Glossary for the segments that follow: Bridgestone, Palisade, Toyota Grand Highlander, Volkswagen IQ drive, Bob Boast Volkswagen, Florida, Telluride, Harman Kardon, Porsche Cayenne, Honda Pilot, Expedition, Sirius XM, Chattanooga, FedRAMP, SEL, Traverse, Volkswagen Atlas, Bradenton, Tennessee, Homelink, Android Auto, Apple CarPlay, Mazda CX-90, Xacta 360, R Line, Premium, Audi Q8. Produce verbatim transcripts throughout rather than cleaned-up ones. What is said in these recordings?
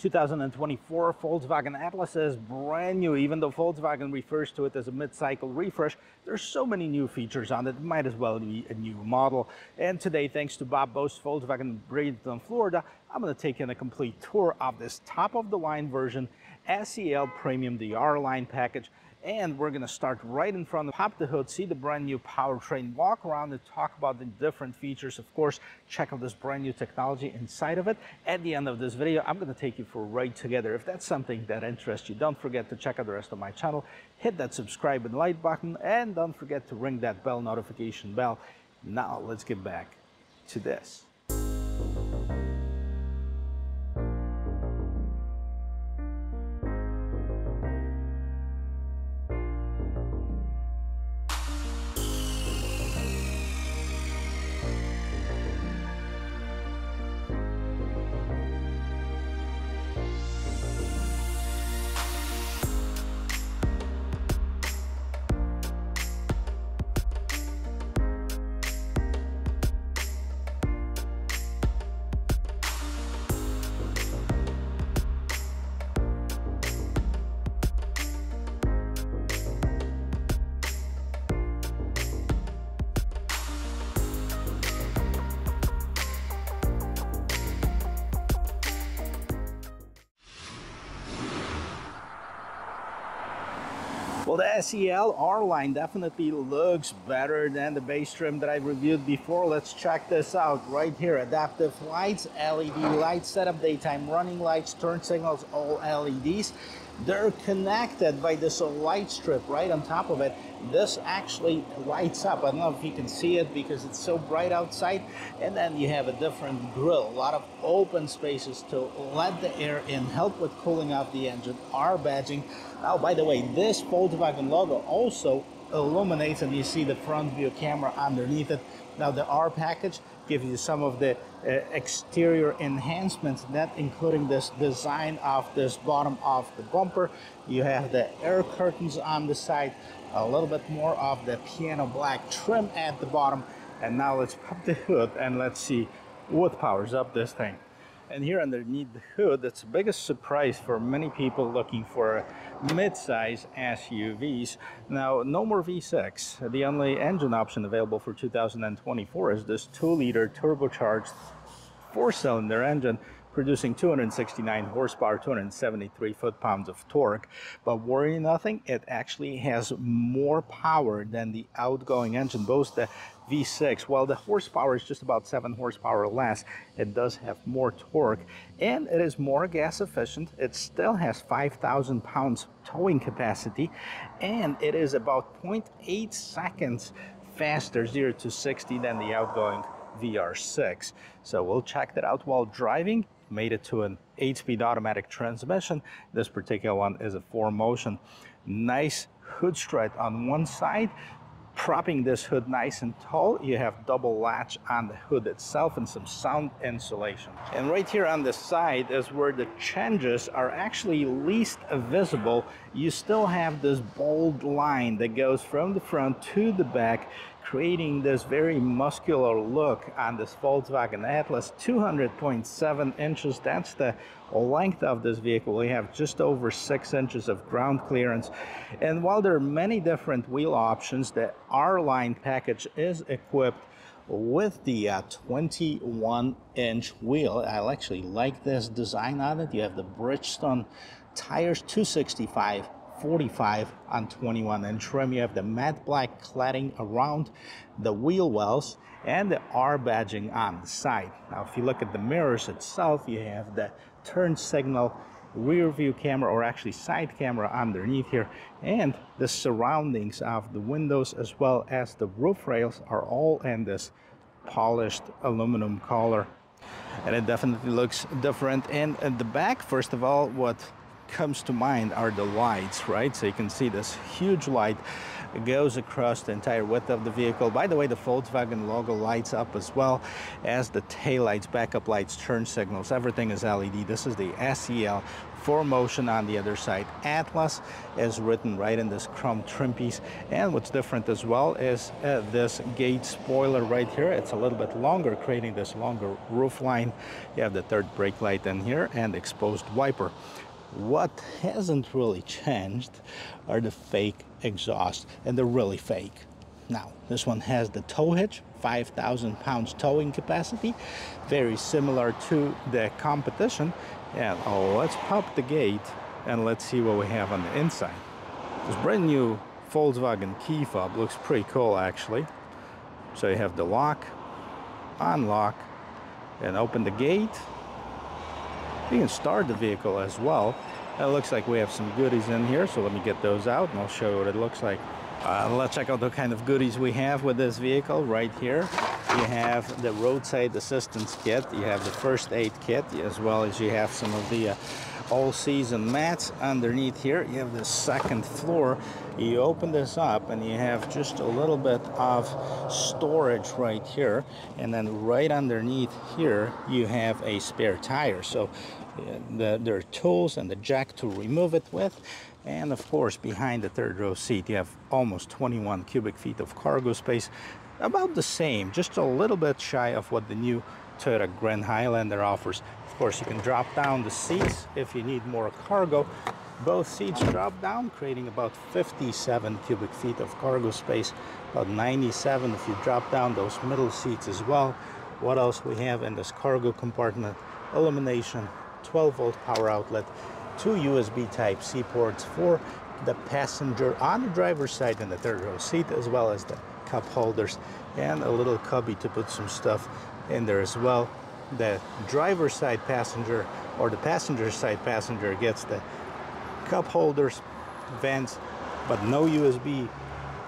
two thousand twenty-four Volkswagen Atlas is brand new. Even though Volkswagen refers to it as a mid-cycle refresh, there's so many new features on it, it might as well be a new model. And today, thanks to Bob Boast Volkswagen in Bradenton, Florida, I'm going to take in a complete tour of this top-of-the-line version, S E L Premium, the R Line package. And we're going to start right in front, pop the hood, see the brand new powertrain, walk around and talk about the different features. Of course, check out this brand new technology inside of it. At the end of this video, I'm going to take you for a ride together. If that's something that interests you, don't forget to check out the rest of my channel. Hit that subscribe and like button, and don't forget to ring that bell notification bell. Now, let's get back to this. Well, the S E L R Line definitely looks better than the base trim that I reviewed before. Let's check this out right here. Adaptive lights, L E D light setup, daytime running lights, turn signals, all L E Ds. They're connected by this light strip right on top of it. This actually lights up. I don't know if you can see it because it's so bright outside. And then you have a different grille, a lot of open spaces to let the air in, help with cooling off the engine, R badging. Now, by the way, this Volkswagen logo also illuminates, and you see the front view camera underneath it. Now, the R package gives you some of the uh, exterior enhancements, that including this design of this bottom of the bumper. You have the air curtains on the side, a little bit more of the piano black trim at the bottom. And now let's pop the hood and let's see what powers up this thing. And here underneath the hood, that's the biggest surprise for many people looking for mid-size S U Vs. Now, no more V six. The only engine option available for two thousand twenty-four is this two liter turbocharged four cylinder engine, producing two hundred sixty-nine horsepower, two hundred seventy-three foot-pounds of torque. But worry nothing, it actually has more power than the outgoing engine, both the V six. While the horsepower is just about seven horsepower less, it does have more torque, and it is more gas efficient. It still has five thousand pounds towing capacity, and it is about zero point eight seconds faster, zero to sixty, than the outgoing V R six. So we'll check that out while driving. Made it to an eight speed automatic transmission. This particular one is a four motion. Nice hood strut on one side, propping this hood nice and tall. You have double latch on the hood itself and some sound insulation. And right here on the side is where the changes are actually least visible. You still have this bold line that goes from the front to the back, creating this very muscular look on this Volkswagen Atlas. two hundred point seven inches, that's the length of this vehicle. We have just over six inches of ground clearance. And while there are many different wheel options, the R Line package is equipped with the uh, twenty-one inch wheel. I actually like this design on it. You have the Bridgestone tires, two sixty-five forty-five on twenty-one inch trim. You have the matte black cladding around the wheel wells and the R badging on the side. Now, if you look at the mirrors itself, you have the turn signal, rear view camera, or actually side camera underneath here, and the surroundings of the windows as well as the roof rails are all in this polished aluminum color. And it definitely looks different. And at the back, first of all, what comes to mind are the lights, right? So you can see this huge light goes across the entire width of the vehicle. By the way, the Volkswagen logo lights up as well as the taillights, backup lights, turn signals, everything is L E D. This is the S E L four motion on the other side. Atlas is written right in this chrome trim piece. And what's different as well is uh, this gate spoiler right here. It's a little bit longer, creating this longer roof line. You have the third brake light in here and exposed wiper. What hasn't really changed are the fake exhaust, and they're really fake. Now, this one has the tow hitch, five thousand pounds towing capacity, very similar to the competition. And oh, let's pop the gate and let's see what we have on the inside. This brand new Volkswagen key fob looks pretty cool, actually. So you have the lock, unlock, and open the gate. You can start the vehicle as well. It looks like we have some goodies in here, so let me get those out and I'll show you what it looks like. Uh, let's check out the kind of goodies we have with this vehicle right here. You have the roadside assistance kit, you have the first aid kit, as well as you have some of the uh, all-season mats underneath here. You have the second floor. You open this up and you have just a little bit of storage right here, and then right underneath here you have a spare tire. So uh, the, there are tools and the jack to remove it with. And of course, behind the third row seat, you have almost twenty-one cubic feet of cargo space, about the same, just a little bit shy of what the new Toyota Grand Highlander offers. Of course, you can drop down the seats if you need more cargo. Both seats drop down, creating about fifty-seven cubic feet of cargo space, about ninety-seven if you drop down those middle seats as well. What else we have in this cargo compartment? Illumination, twelve volt power outlet, two U S B Type C ports for the passenger on the driver's side in the third row seat, as well as the cup holders, and a little cubby to put some stuff in there as well. The driver's side passenger, or the passenger side passenger, gets the cup holders, vents, but no U S B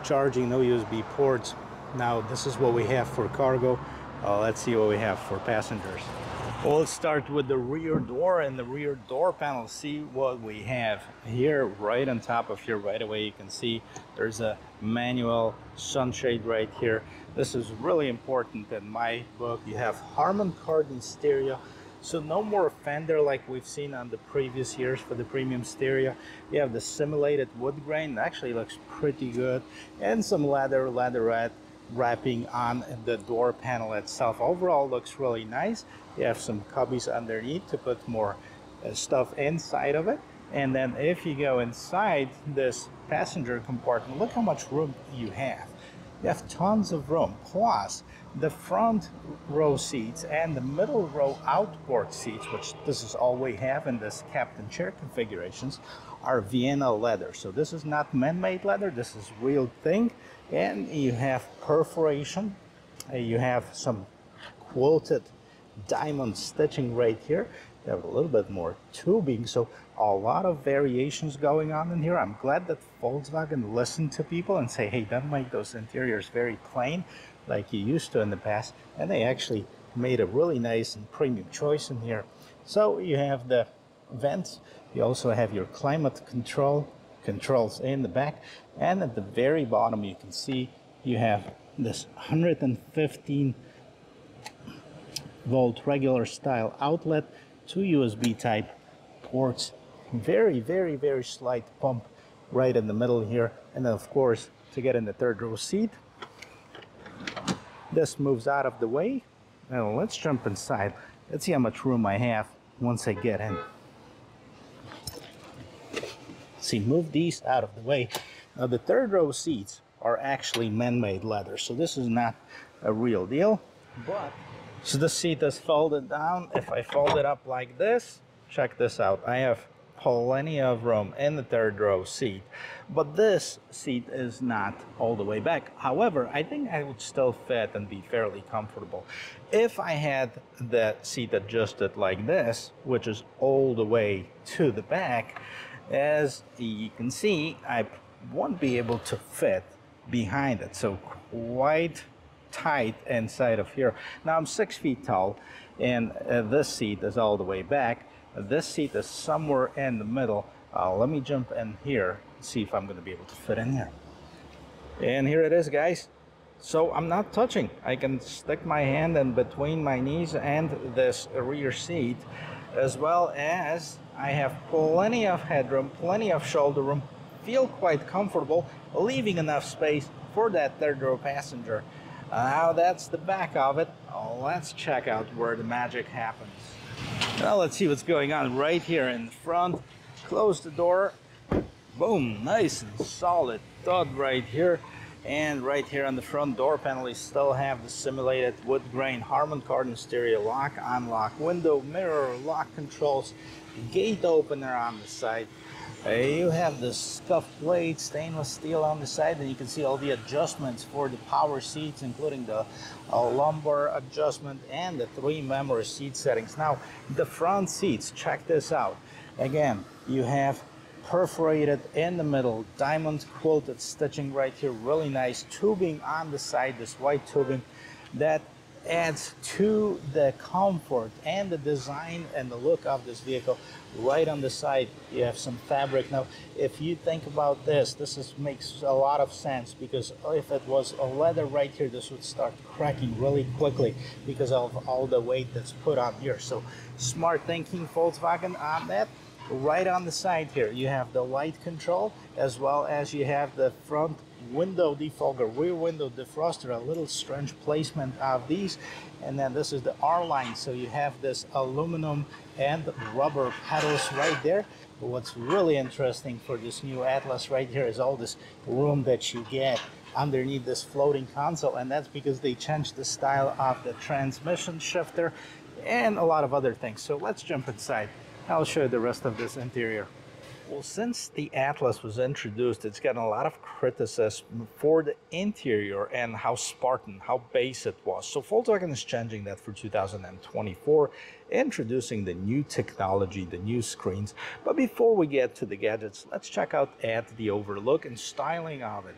charging, no U S B ports. Now this is what we have for cargo. Uh, let's see what we have for passengers. Well, let's start with the rear door and the rear door panel. See what we have here right on top of here. Right away you can see there's a manual sunshade right here. This is really important in my book. You have Harman Kardon stereo, so no more fender like we've seen on the previous years for the premium stereo. You have the simulated wood grain, actually looks pretty good, and some leather, leatherette wrapping on the door panel itself. Overall looks really nice. You have some cubbies underneath to put more uh, stuff inside of it. And then if you go inside this passenger compartment, look how much room you have. You have tons of room, plus the front row seats and the middle row outboard seats, which this is all we have in this captain chair configurations, are Vienna leather. So this is not man-made leather, this is real thing. And you have perforation, you have some quilted diamond stitching right here. You have a little bit more tubing, so a lot of variations going on in here. I'm glad that Volkswagen listened to people and say, hey, don't make those interiors very plain like you used to in the past, and they actually made a really nice and premium choice in here. So you have the vents, you also have your climate control controls in the back, and at the very bottom you can see you have this one hundred fifteen volt regular style outlet, two U S B type ports, very very very slight pump right in the middle here, and then of course to get in the third row seat, this moves out of the way. Now let's jump inside. Let's see how much room I have once I get in. See, move these out of the way. Now the third row seats are actually man-made leather, so this is not a real deal. But so the seat is folded down. If I fold it up like this, check this out, I have plenty of room in the third row seat, but this seat is not all the way back. However, I think I would still fit and be fairly comfortable. If I had the seat adjusted like this, which is all the way to the back, as you can see, I won't be able to fit behind it, so quite tight inside of here. Now I'm six feet tall, and uh, this seat is all the way back. This seat is somewhere in the middle, Uh, let me jump in here and see if I'm going to be able to fit in there. And here it is, guys. So I'm not touching. I can stick my hand in between my knees and this rear seat, as well as I have plenty of headroom, plenty of shoulder room, feel quite comfortable, leaving enough space for that third row passenger. Now that's the back of it. Let's check out where the magic happens. Now let's see what's going on right here in front. Close the door. Boom, nice and solid thud right here. And right here on the front door panel, we still have the simulated wood grain Harman Kardon stereo lock, unlock window, mirror, lock controls, gate opener on the side. Uh, you have the scuffed plate, stainless steel on the side, and you can see all the adjustments for the power seats, including the uh, lumbar adjustment and the three memory seat settings. Now, the front seats, check this out. Again, you have perforated in the middle, diamond quilted stitching right here, really nice. Tubing on the side, this white tubing, that adds to the comfort and the design and the look of this vehicle. Right on the side you have some fabric. Now if you think about this, this is, makes a lot of sense, because if it was a leather right here, this would start cracking really quickly because of all the weight that's put on here. So smart thinking Volkswagen on that. Right on the side here you have the light control, as well as you have the front window defogger, rear window defroster, a little strange placement of these. And then this is the R Line, so you have this aluminum and rubber pedals right there. But what's really interesting for this new Atlas right here is all this room that you get underneath this floating console, and that's because they changed the style of the transmission shifter and a lot of other things. So let's jump inside. I'll show you the rest of this interior. Well, since the Atlas was introduced, it's gotten a lot of criticism for the interior and how Spartan, how base it was. So Volkswagen is changing that for two thousand twenty-four, introducing the new technology, the new screens. But before we get to the gadgets, let's check out at the overlook and styling of it.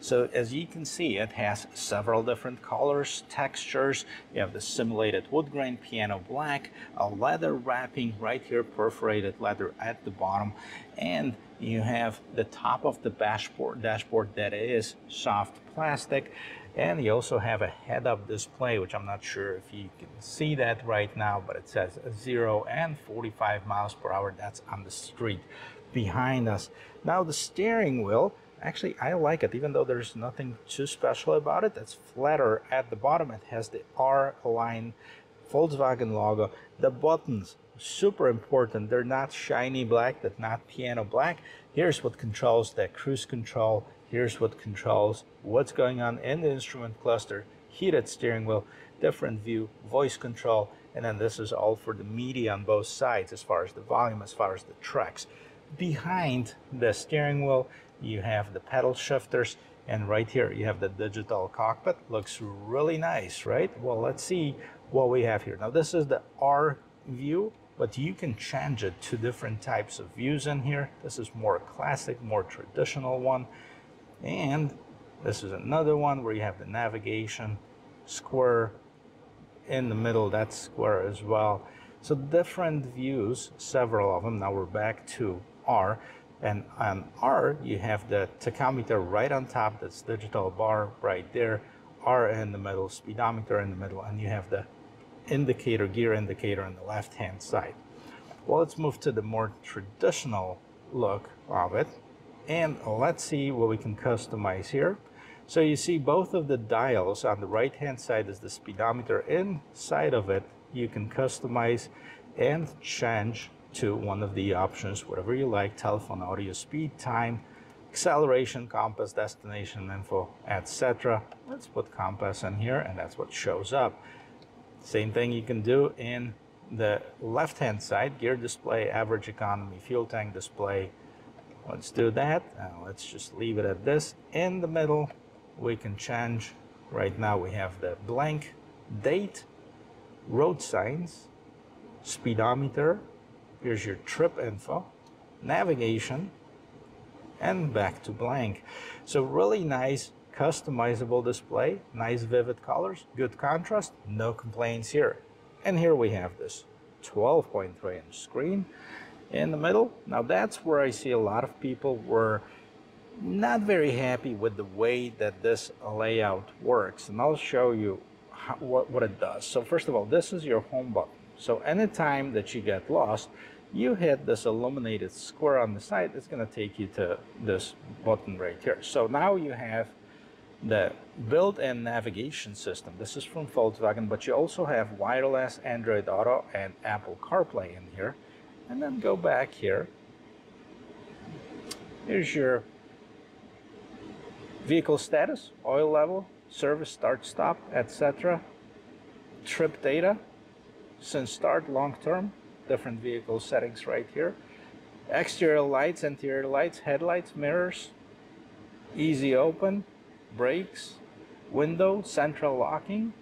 So as you can see, it has several different colors, textures. You have the simulated wood grain, piano black, a leather wrapping right here, perforated leather at the bottom, and you have the top of the dashboard, dashboard that is soft plastic. And you also have a head-up display, which I'm not sure if you can see that right now, but it says zero and forty-five miles per hour. That's on the street behind us. Now the steering wheel, actually, I like it, even though there's nothing too special about it. It's flatter at the bottom. It has the R Line Volkswagen logo. The buttons, super important. They're not shiny black, they're not piano black. Here's what controls the cruise control. Here's what controls what's going on in the instrument cluster, heated steering wheel, different view, voice control. And then this is all for the media on both sides, as far as the volume, as far as the tracks. Behind the steering wheel, you have the pedal shifters, and right here you have the digital cockpit. Looks really nice, right? Well, let's see what we have here. Now this is the R view, but you can change it to different types of views in here. This is more classic, more traditional one, and this is another one where you have the navigation, square in the middle, that's square as well. So different views, several of them. Now we're back to R. And on R, you have the tachometer right on top, that's digital bar right there, R in the middle, speedometer in the middle, and you have the indicator, gear indicator on the left-hand side. Well, let's move to the more traditional look of it, and let's see what we can customize here. So you see both of the dials. On the right-hand side is the speedometer. Inside of it, you can customize and change to one of the options, whatever you like: telephone, audio, speed, time, acceleration, compass, destination info, et cetera. Let's put compass in here, and that's what shows up. Same thing you can do in the left-hand side: gear display, average economy, fuel tank display. Let's do that. Uh, let's just leave it at this. In the middle, we can change. Right now, we have the blank, date, road signs, speedometer. Here's your trip info, navigation, and back to blank. So really nice customizable display, nice vivid colors, good contrast, no complaints here. And here we have this twelve point three inch screen, in the middle. Now that's where I see a lot of people were not very happy with the way that this layout works, and I'll show you how, what, what it does. So first of all, this is your home button. So anytime that you get lost, you hit this illuminated square on the side, it's going to take you to this button right here. So now you have the built-in navigation system. This is from Volkswagen, but you also have wireless, Android Auto, and Apple CarPlay in here. And then go back here. Here's your vehicle status, oil level, service, start, stop, et cetera. Trip data, since start, long term, different vehicle settings right here. Exterior lights, interior lights, headlights, mirrors, easy open, brakes, window, central locking,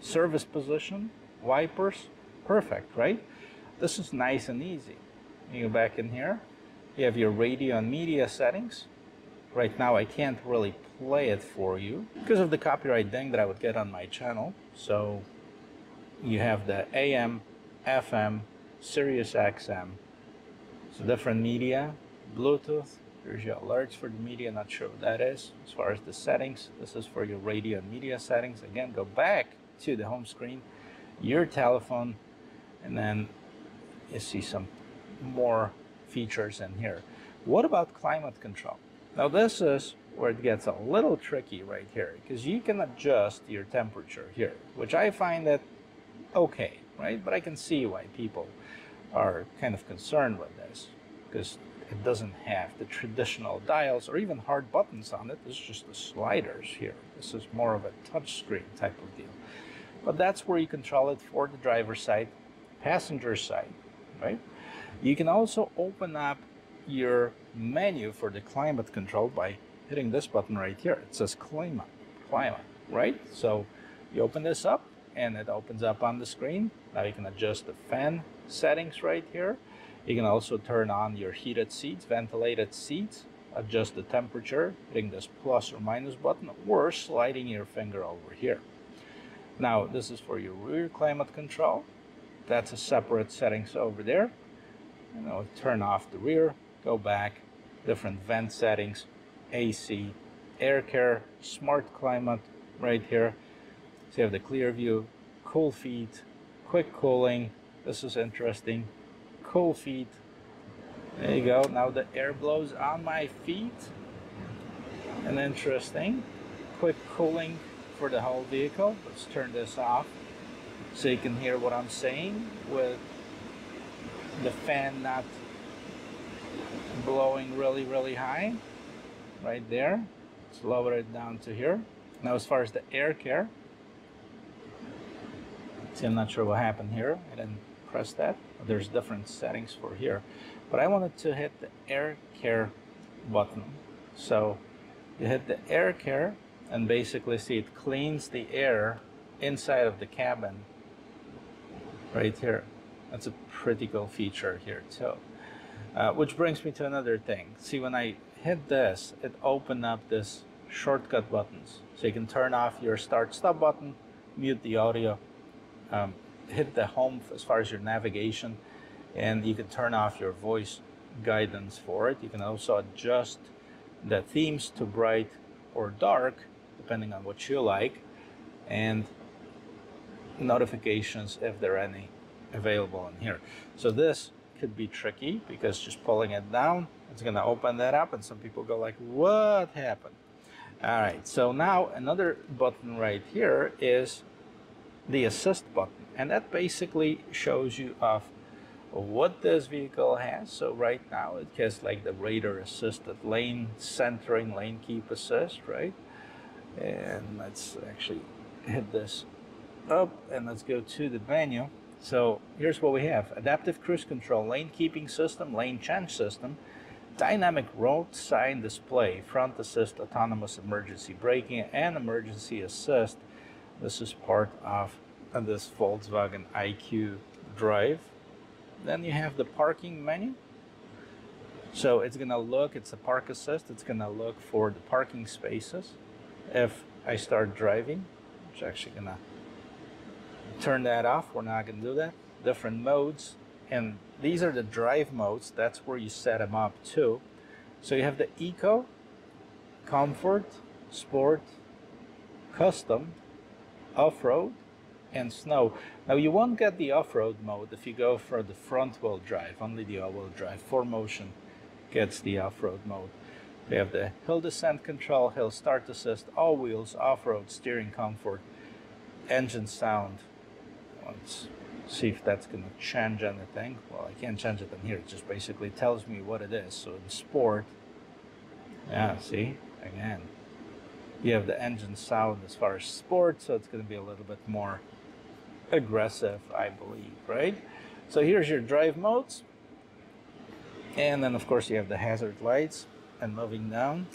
service position, wipers. Perfect, right? This is nice and easy. You go back in here, you have your radio and media settings. Right now I can't really play it for you because of the copyright ding that I would get on my channel. So you have the A M, F M, Sirius X M, so different media, Bluetooth. Here's your alerts for the media, not sure what that is. As far as the settings, this is for your radio and media settings. Again, go back to the home screen, your telephone, and then you see some more features in here. What about climate control? Now this is where it gets a little tricky right here, because you can adjust your temperature here, which I find that okay, right? But I can see why people are kind of concerned with this, because it doesn't have the traditional dials or even hard buttons on it. It's just the sliders here. This is more of a touch screen type of deal. But that's where you control it for the driver's side, passenger side, right? You can also open up your menu for the climate control by hitting this button right here. It says climate, climate, right? So you open this up, and it opens up on the screen. Now you can adjust the fan settings right here. You can also turn on your heated seats, ventilated seats, adjust the temperature, hitting this plus or minus button, or sliding your finger over here. Now this is for your rear climate control. That's a separate settings over there. And I'll turn off the rear, go back, different vent settings, A C, air care, smart climate right here. So you have the clear view, cool feet, quick cooling. This is interesting. Cool feet. There you go. Now the air blows on my feet. And interesting. Quick cooling for the whole vehicle. Let's turn this off so you can hear what I'm saying with the fan not blowing really, really high. Right there. Let's lower it down to here. Now as far as the air care, see, I'm not sure what happened here. I didn't press that. There's different settings for here, but I wanted to hit the air care button. So you hit the air care, and basically see it cleans the air inside of the cabin right here. That's a pretty cool feature here too. Uh, which brings me to another thing. See, when I hit this, it opened up this shortcut buttons. So you can turn off your start stop button, mute the audio, Um, hit the home as far as your navigation, and you can turn off your voice guidance for it. You can also adjust the themes to bright or dark depending on what you like, and notifications if there are any available in here. So this could be tricky, because just pulling it down, it's going to open that up, and some people go like, what happened? All right, so now another button right here is the assist button, and that basically shows you off what this vehicle has. So right now it has like the radar assisted lane centering, lane keep assist, right? And let's actually hit this up and let's go to the menu. So here's what we have: adaptive cruise control, lane keeping system, lane change system, dynamic road sign display, front assist, autonomous emergency braking, and emergency assist. This is part of this Volkswagen I Q drive. Then you have the parking menu. So it's going to look, it's a park assist. It's going to look for the parking spaces. If I start driving, it's actually going to turn that off. We're not going to do that. Different modes and These are the drive modes. That's where you set them up to. So you have the Eco, Comfort, Sport, Custom, Off-Road, and Snow. Now you won't get the off-road mode if you go for the front-wheel drive. Only the all-wheel drive. four motion gets the off-road mode. We have the hill descent control, hill start assist, all wheels, off-road, steering comfort, engine sound. Let's see if that's going to change anything. Well, I can't change it in here. It just basically tells me what it is. So in Sport, yeah, see, again, you have the engine sound as far as Sport, so it's going to be a little bit more aggressive, I believe, right? So here's your drive modes. And then, of course, you have the hazard lights. And moving down,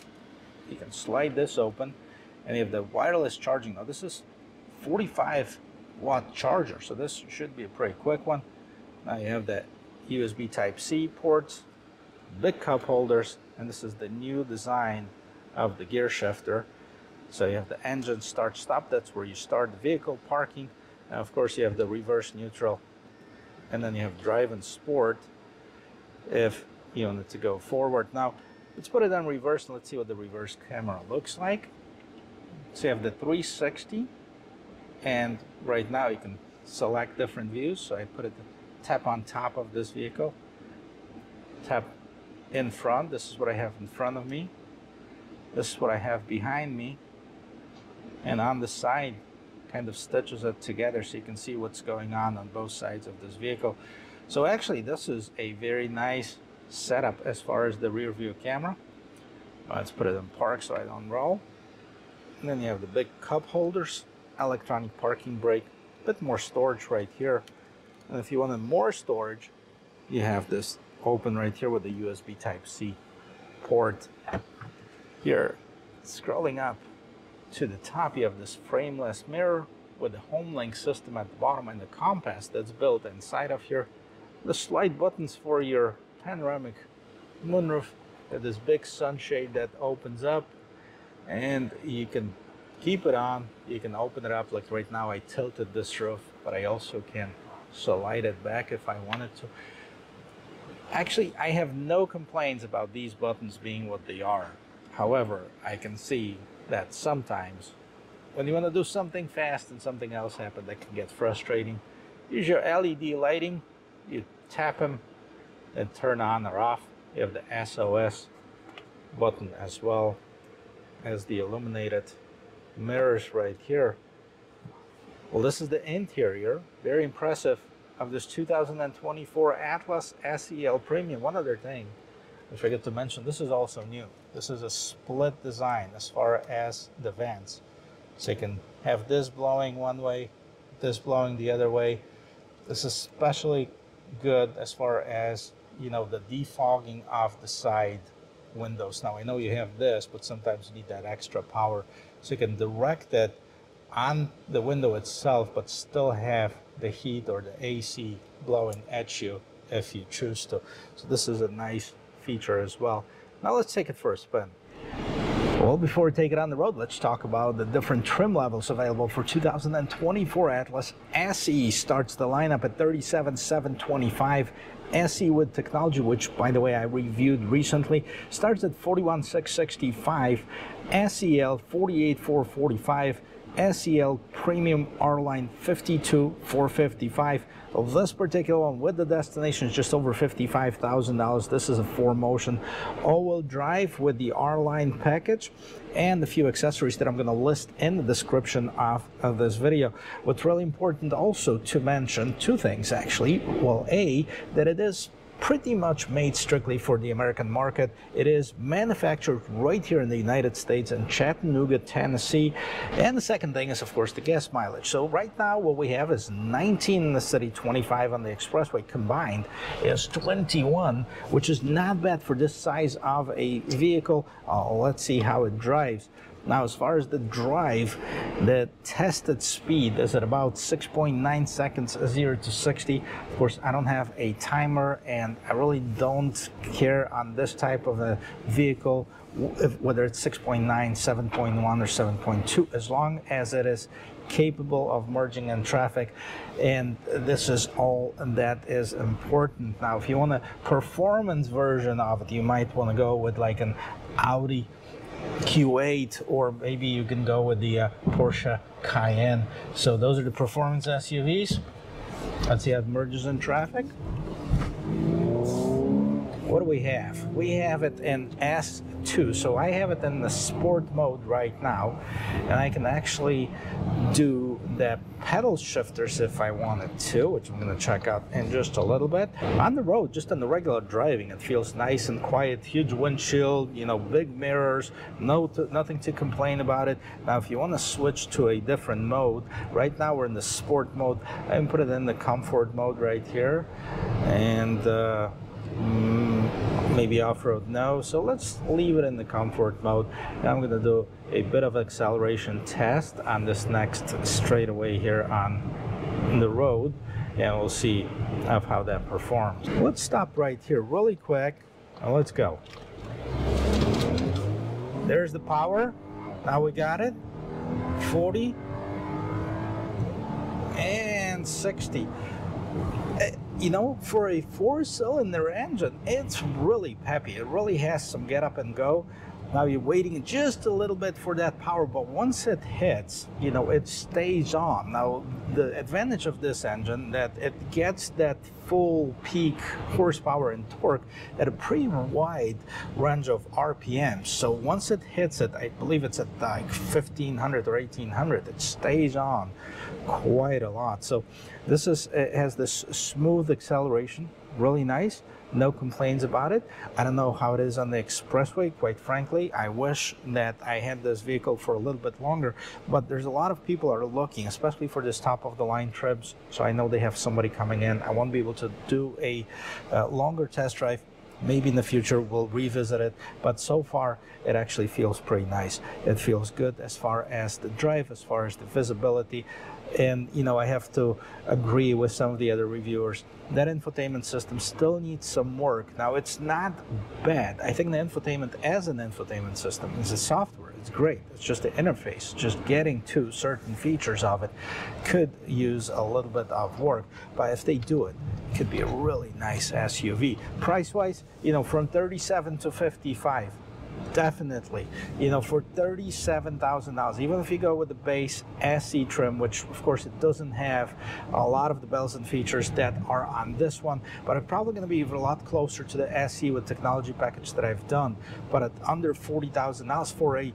you can slide this open, and you have the wireless charging. Now this is forty-five watt charger, so this should be a pretty quick one. Now you have the U S B Type C ports, big cup holders, and this is the new design of the gear shifter. So you have the engine start stop, that's where you start the vehicle, parking, and of course you have the reverse neutral, and then you have drive and sport if you need to go forward. Now let's put it on reverse and let's see what the reverse camera looks like. So you have the three sixty, and right now you can select different views. So I put it, tap on top of this vehicle, tap in front. This is what I have in front of me. This is what I have behind me. And on the side, kind of stitches it together so you can see what's going on on both sides of this vehicle. So actually, this is a very nice setup as far as the rear view camera. Let's put it in park so I don't roll. And then you have the big cup holders, electronic parking brake, a bit more storage right here. And if you wanted more storage, you have this open right here with the U S B Type C port. Here, scrolling up to the top, you have this frameless mirror with the Homelink system at the bottom and the compass that's built inside of here. The slide buttons for your panoramic moonroof, this big sunshade that opens up, and you can keep it on, you can open it up. Like right now I tilted this roof, but I also can slide it back if I wanted to. Actually, I have no complaints about these buttons being what they are. However, I can see that sometimes when you want to do something fast and something else happened, that can get frustrating. Use your L E D lighting, you tap them and turn on or off. You have the S O S button as well as the illuminated mirrors right here. Well, this is the interior, very impressive, of this two thousand twenty-four Atlas S E L Premium. One other thing I forget to mention, this is also new. This is a split design as far as the vents. So you can have this blowing one way, this blowing the other way. This is especially good as far as, you know, the defogging of the side windows. Now I know you have this, but sometimes you need that extra power, so you can direct it on the window itself, but still have the heat or the A C blowing at you if you choose to. So this is a nice feature as well. Now let's take it for a spin. Well, before we take it on the road, let's talk about the different trim levels available for two thousand twenty-four Atlas. S E starts the lineup at thirty-seven thousand seven hundred twenty-five dollars. S E with technology, which, by the way, I reviewed recently, starts at forty-one thousand six hundred sixty-five dollars. S E L, forty-eight thousand four hundred forty-five dollars. S E L Premium R Line, fifty-two thousand four hundred fifty-five dollars. Well, this particular one with the destination is just over fifty-five thousand dollars. This is a four motion all-wheel drive with the R Line package and a few accessories that I'm going to list in the description of, of this video. What's really important also to mention, two things actually. Well, A, that it is pretty much made strictly for the American market. It is manufactured right here in the United States in Chattanooga, Tennessee. And the second thing is, of course, the gas mileage. So right now what we have is nineteen in the city, twenty-five on the expressway, combined is twenty-one, which is not bad for this size of a vehicle. Oh, let's see how it drives. Now, as far as the drive, the tested speed is at about six point nine seconds, zero to sixty. Of course, I don't have a timer, and I really don't care on this type of a vehicle, whether it's six point nine, seven point one, or seven point two, as long as it is capable of merging in traffic, and this is all that is important. Now, if you want a performance version of it, you might want to go with like an Audi Q eight, or maybe you can go with the uh, Porsche Cayenne. So those are the performance S U Vs. Let's see how it merges in traffic. What do we have? We have it in S two, so I have it in the sport mode right now, and I can actually do the pedal shifters if I wanted to, which I'm going to check out in just a little bit. On the road, just on the regular driving, it feels nice and quiet. Huge windshield, you know, big mirrors, no to, nothing to complain about it. Now, if you want to switch to a different mode, right now we're in the sport mode. I can put it in the comfort mode right here, and uh, maybe off-road, no. So let's leave it in the comfort mode. I'm going to do a bit of acceleration test on this next straightaway here on the road, and we'll see of how that performs. Let's stop right here really quick, and let's go. There's the power. Now we got it. forty. And sixty. You know, for a four-cylinder engine, it's really peppy. It really has some get up and go. Now you're waiting just a little bit for that power, but once it hits, you know, it stays on. Now, the advantage of this engine, that it gets that full peak horsepower and torque at a pretty wide range of R P Ms. So once it hits it, I believe it's at like fifteen hundred or eighteen hundred, it stays on quite a lot. So this is, it has this smooth acceleration, really nice. No complaints about it. I don't know how it is on the expressway, quite frankly. I wish that I had this vehicle for a little bit longer, but there's a lot of people are looking, especially for this top of the line trims. So I know they have somebody coming in. I won't be able to do a uh, longer test drive. Maybe in the future we'll revisit it, but so far it actually feels pretty nice. It feels good as far as the drive, as far as the visibility. And, you know, I have to agree with some of the other reviewers. That infotainment system still needs some work. Now, it's not bad. I think the infotainment as an infotainment system is a software. It's great. It's just the interface. Just getting to certain features of it could use a little bit of work. But if they do it, it could be a really nice S U V. Price-wise, you know, from thirty-seven to fifty-five. Definitely, you know, for thirty-seven thousand dollars, even if you go with the base S E trim, which of course it doesn't have a lot of the bells and features that are on this one, but it's probably going to be a lot closer to the S E with technology package that I've done. But at under forty thousand dollars for a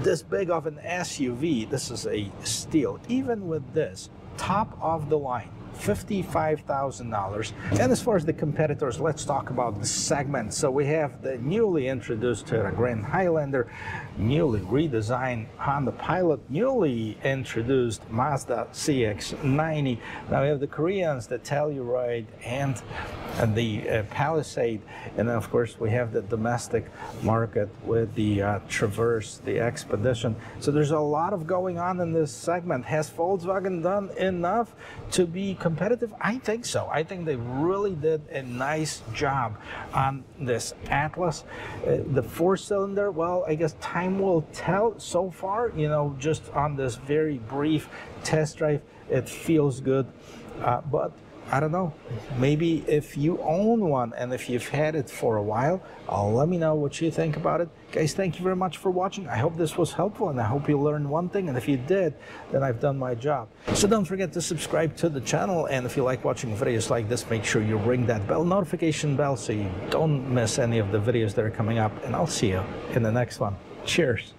this big of an S U V, this is a steal. Even with this top of the line, fifty-five thousand dollars. And as far as the competitors, let's talk about the segment. So we have the newly introduced Toyota Grand Highlander, newly redesigned Honda Pilot, newly introduced Mazda C X ninety. Now we have the Koreans, the Telluride, and the uh, Palisade. And then of course we have the domestic market with the uh, Traverse, the Expedition. So there's a lot of going on in this segment. Has Volkswagen done enough to be competitive? I think so. I think they really did a nice job on this Atlas. Uh, the four-cylinder, well, I guess time will tell. So far, you know, just on this very brief test drive, it feels good. Uh, but I don't know, maybe if you own one and if you've had it for a while, uh, let me know what you think about it. Guys, thank you very much for watching. I hope this was helpful, and I hope you learned one thing, and if you did, then I've done my job. So don't forget to subscribe to the channel, and if you like watching videos like this, make sure you ring that bell, notification bell, so you don't miss any of the videos that are coming up, and I'll see you in the next one. Cheers.